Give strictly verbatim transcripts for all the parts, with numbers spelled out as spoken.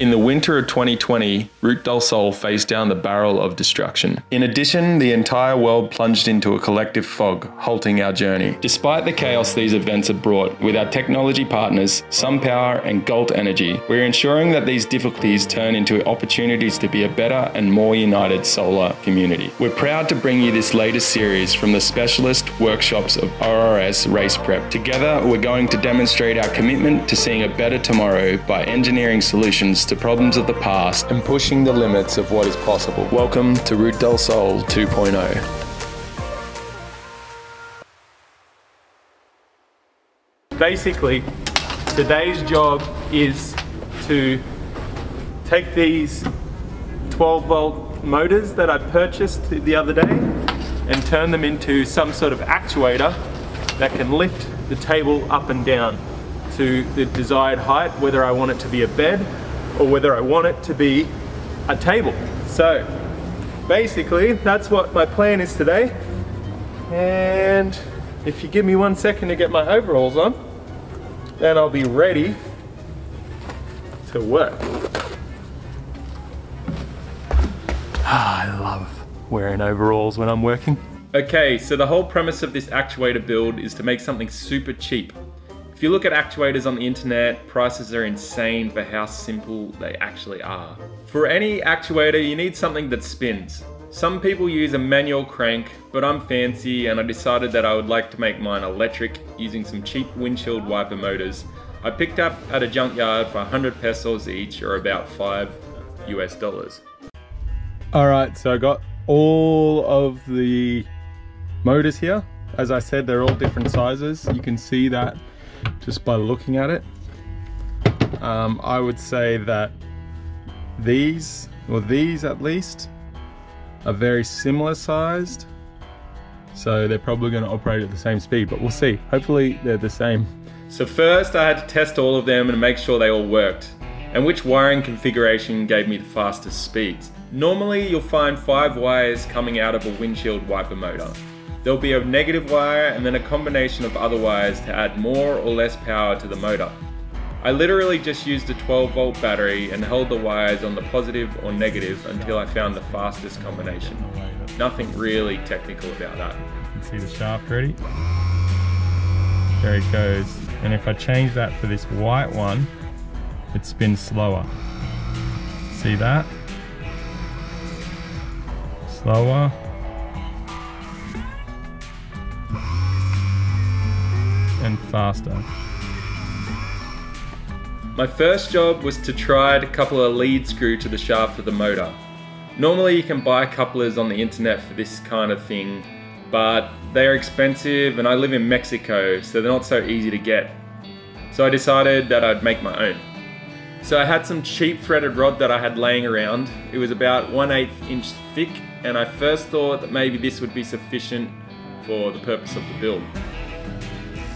In the winter of twenty twenty, Route del Sol faced down the barrel of destruction. In addition, the entire world plunged into a collective fog, halting our journey. Despite the chaos these events have brought, with our technology partners, SunPower and Gult Energy, we're ensuring that these difficulties turn into opportunities to be a better and more united solar community. We're proud to bring you this latest series from the specialist workshops of R R S Race Prep. Together, we're going to demonstrate our commitment to seeing a better tomorrow by engineering solutions to problems of the past and pushing the limits of what is possible. Welcome to Route del Sol two point oh. Basically, today's job is to take these twelve volt motors that I purchased the other day and turn them into some sort of actuator that can lift the table up and down to the desired height, whether I want it to be a bed or whether I want it to be a table. So basically that's what my plan is today. And if you give me one second to get my overalls on, then I'll be ready to work. Ah, I love wearing overalls when I'm working. Okay, so the whole premise of this actuator build is to make something super cheap. If you look at actuators on the internet, prices are insane for how simple they actually are. For any actuator, you need something that spins. Some people use a manual crank, but I'm fancy and I decided that I would like to make mine electric using some cheap windshield wiper motors I picked up at a junkyard for one hundred pesos each, or about five US dollars. All right, so I got all of the motors here. As I said, they're all different sizes. You can see that just by looking at it. Um, I would say that these, or these at least, are very similar sized. So they're probably gonna operate at the same speed, but we'll see. Hopefully they're the same. So first I had to test all of them and make sure they all worked, and which wiring configuration gave me the fastest speeds. Normally you'll find five wires coming out of a windshield wiper motor. There'll be a negative wire and then a combination of other wires to add more or less power to the motor. I literally just used a twelve volt battery and held the wires on the positive or negative until I found the fastest combination. Nothing really technical about that. You can see the shaft ready? There it goes. And if I change that for this white one, it spins slower. See that? Slower. And faster. My first job was to try to couple a lead screw to the shaft of the motor. Normally you can buy couplers on the internet for this kind of thing, but they're expensive and I live in Mexico, so they're not so easy to get. So I decided that I'd make my own. So I had some cheap threaded rod that I had laying around. It was about one eighth inch thick, and I first thought that maybe this would be sufficient for the purpose of the build.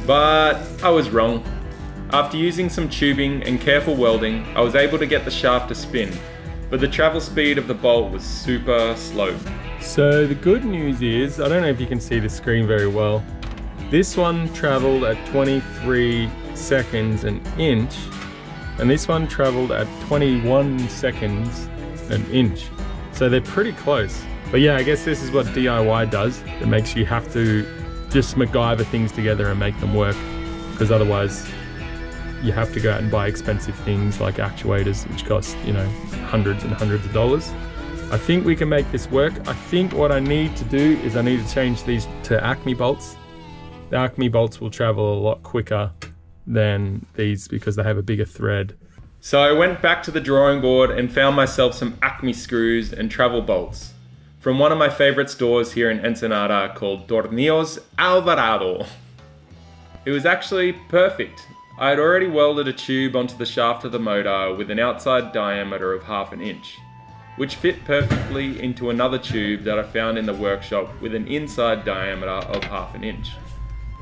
But I was wrong. After using some tubing and careful welding, I was able to get the shaft to spin, but the travel speed of the bolt was super slow. So the good news is, I don't know if you can see the screen very well, this one traveled at twenty-three seconds an inch, and this one traveled at twenty-one seconds an inch. So they're pretty close. But yeah, I guess this is what D I Y does. It makes you have to just MacGyver things together and make them work, because otherwise you have to go out and buy expensive things like actuators, which cost, you know, hundreds and hundreds of dollars. I think we can make this work. I think what I need to do is I need to change these to Acme bolts. The Acme bolts will travel a lot quicker than these because they have a bigger thread. So I went back to the drawing board and found myself some Acme screws and travel bolts from one of my favorite stores here in Ensenada called Tornillos Alvarado. It was actually perfect. I had already welded a tube onto the shaft of the motor with an outside diameter of half an inch, which fit perfectly into another tube that I found in the workshop with an inside diameter of half an inch.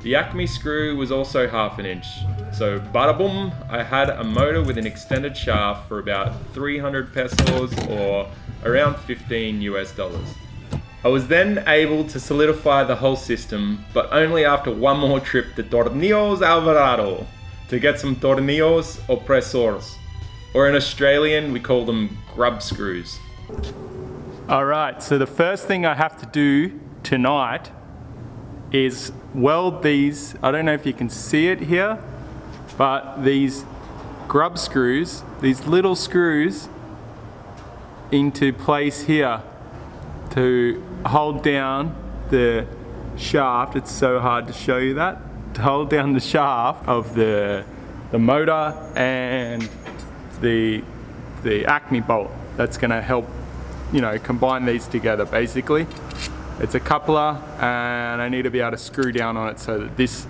The Acme screw was also half an inch, so bada boom, I had a motor with an extended shaft for about three hundred pesos, or around fifteen US dollars. I was then able to solidify the whole system, but only after one more trip to Tornillos Alvarado to get some Tornillos Opresores, or in Australian we call them grub screws. Alright, so the first thing I have to do tonight is weld these, I don't know if you can see it here, but these grub screws, these little screws, into place here to hold down the shaft. It's so hard to show you that. To hold down the shaft of the, the motor and the, the Acme bolt. That's gonna help, you know, combine these together basically. It's a coupler and I need to be able to screw down on it so that this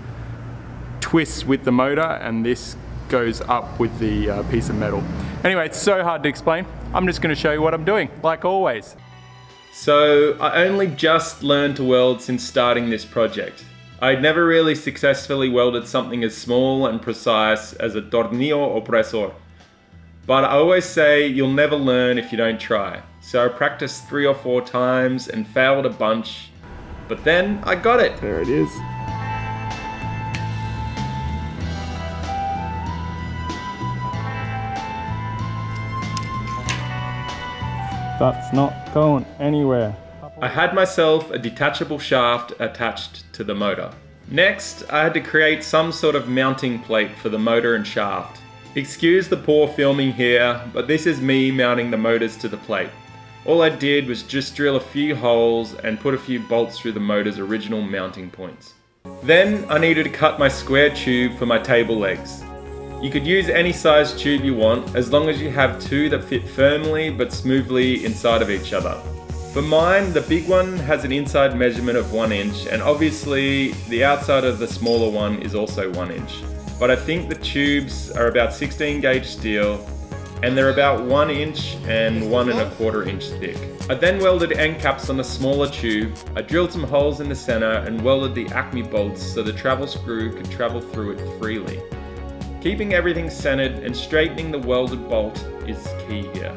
twists with the motor and this goes up with the uh, piece of metal. Anyway, it's so hard to explain. I'm just gonna show you what I'm doing, like always. So I only just learned to weld since starting this project. I'd never really successfully welded something as small and precise as a tornillo opresor. But I always say you'll never learn if you don't try. So I practiced three or four times and failed a bunch, but then I got it. There it is. That's not going anywhere. I had myself a detachable shaft attached to the motor. Next, I had to create some sort of mounting plate for the motor and shaft. Excuse the poor filming here, but this is me mounting the motors to the plate. All I did was just drill a few holes and put a few bolts through the motor's original mounting points. Then I needed to cut my square tube for my table legs. You could use any size tube you want, as long as you have two that fit firmly but smoothly inside of each other. For mine, the big one has an inside measurement of one inch, and obviously the outside of the smaller one is also one inch. But I think the tubes are about sixteen gauge steel, and they're about one inch and one and a quarter inch thick. I then welded end caps on a smaller tube. I drilled some holes in the center and welded the Acme bolts so the travel screw could travel through it freely. Keeping everything centered and straightening the welded bolt is key here.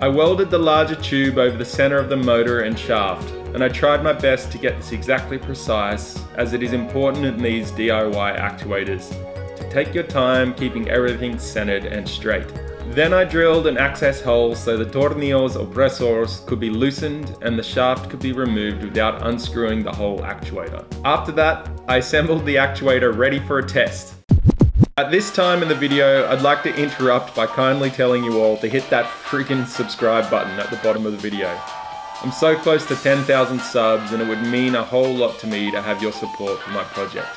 I welded the larger tube over the center of the motor and shaft, and I tried my best to get this exactly precise, as it is important in these D I Y actuators to take your time keeping everything centered and straight. Then I drilled an access hole so the tornillos opresores could be loosened and the shaft could be removed without unscrewing the whole actuator. After that, I assembled the actuator ready for a test. At this time in the video, I'd like to interrupt by kindly telling you all to hit that freaking subscribe button at the bottom of the video. I'm so close to ten thousand subs and it would mean a whole lot to me to have your support for my project.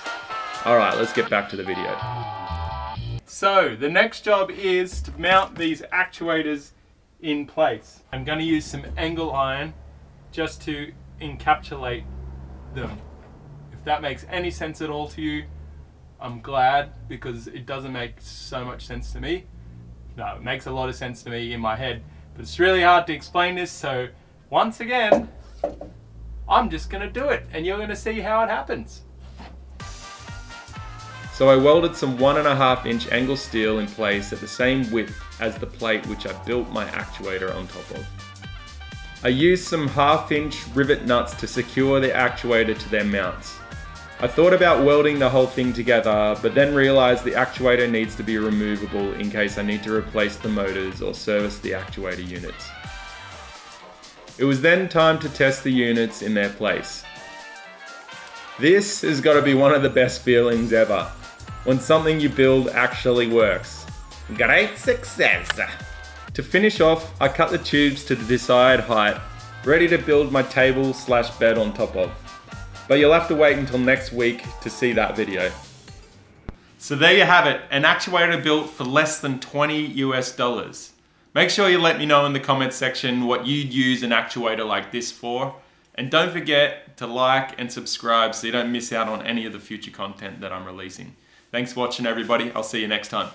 Alright, let's get back to the video. So, the next job is to mount these actuators in place. I'm going to use some angle iron just to encapsulate them. If that makes any sense at all to you, I'm glad, because it doesn't make so much sense to me. No, it makes a lot of sense to me in my head, but it's really hard to explain this, so once again, I'm just gonna do it, and you're gonna see how it happens. So I welded some one and a half inch angle steel in place at the same width as the plate which I built my actuator on top of. I used some half inch rivet nuts to secure the actuator to their mounts. I thought about welding the whole thing together, but then realized the actuator needs to be removable in case I need to replace the motors or service the actuator units. It was then time to test the units in their place. This has got to be one of the best feelings ever, when something you build actually works. Great success! To finish off, I cut the tubes to the desired height, ready to build my table slash bed on top of. But you'll have to wait until next week to see that video. So there you have it, an actuator built for less than twenty US dollars. Make sure you let me know in the comments section what you'd use an actuator like this for. And don't forget to like and subscribe so you don't miss out on any of the future content that I'm releasing. Thanks for watching everybody, I'll see you next time.